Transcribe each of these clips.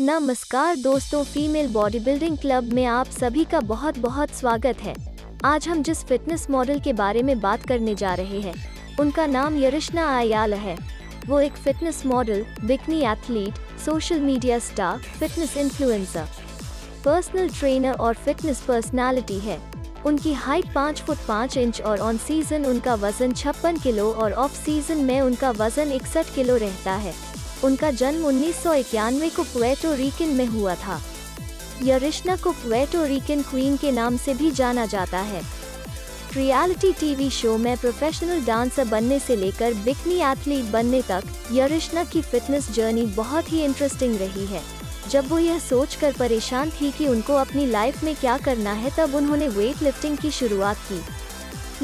नमस्कार दोस्तों, female body building club में आप सभी का बहुत बहुत स्वागत है। आज हम जिस फिटनेस मॉडल के बारे में बात करने जा रहे हैं उनका नाम यरिश्ना आयाला है। वो एक fitness model, bikini athlete, social media star, fitness influencer, personal trainer और फिटनेस पर्सनालिटी है। उनकी हाइट 5 फुट 5 इंच और ऑन सीजन उनका वजन 56 किलो और ऑफ सीजन में उनका वजन 61 किलो रहता है। उनका जन्म 1991 को पुएर्टो रिकन में हुआ था। यरिश्ना को पुएर्टो रिकन क्वीन के नाम से भी जाना जाता है। रियलिटी टीवी शो में प्रोफेशनल डांसर बनने से लेकर बिकनी एथलीट बनने तक यरिश्ना की फिटनेस जर्नी बहुत ही इंटरेस्टिंग रही है। जब वो यह सोचकर परेशान थी कि उनको अपनी लाइफ में क्या करना है, तब उन्होंने वेट लिफ्टिंग की शुरुआत की,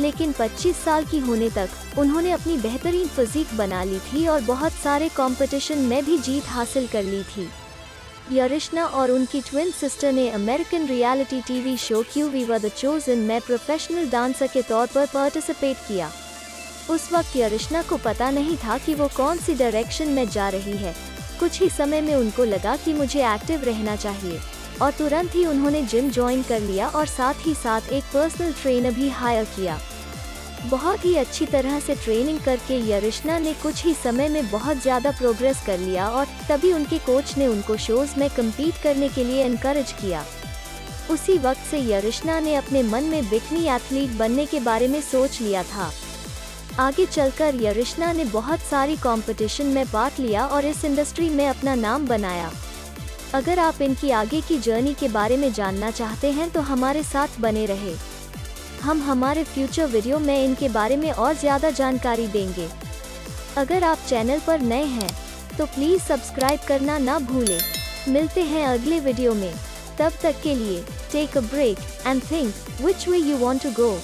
लेकिन 25 साल की होने तक उन्होंने अपनी बेहतरीन फिजिक बना ली थी और बहुत सारे कंपटीशन में भी जीत हासिल कर ली थी। यरिश्ना और उनकी ट्विन सिस्टर ने American reality TV show Q we were the chosen में प्रोफेशनल डांसर के तौर पर पार्टिसिपेट किया। उस वक्त यरिश्ना को पता नहीं था कि वो कौन सी डायरेक्शन में जा रही है। कुछ ही समय में उनको लगा कि मुझे एक्टिव रहना चाहिए और तुरंत ही उन्होंने जिम ज्वाइन कर लिया और साथ ही साथ एक पर्सनल ट्रेनर भी हायर किया। बहुत ही अच्छी तरह से ट्रेनिंग करके यरिश्ना ने कुछ ही समय में बहुत ज़्यादा प्रोग्रेस कर लिया और तभी उनके कोच ने उनको शोज़ में कम्पीट करने के लिए इनकरेज किया। उसी वक्त से यरिश्ना ने अपने मन में बिकनी एथलीट बनने के बारे में सोच लिया था। आगे चलकर यरिश्ना ने बहुत सारी कॉम्पिटिशन में पार्ट लिया और इस इंडस्ट्री में अपना नाम बनाया। अगर आप इनकी आगे की जर्नी के बारे में जानना चाहते हैं तो हमारे साथ बने रहे। हम हमारे फ्यूचर वीडियो में इनके बारे में और ज़्यादा जानकारी देंगे। अगर आप चैनल पर नए हैं तो प्लीज़ सब्सक्राइब करना ना भूलें। मिलते हैं अगले वीडियो में, तब तक के लिए take a break and think which way you want to go.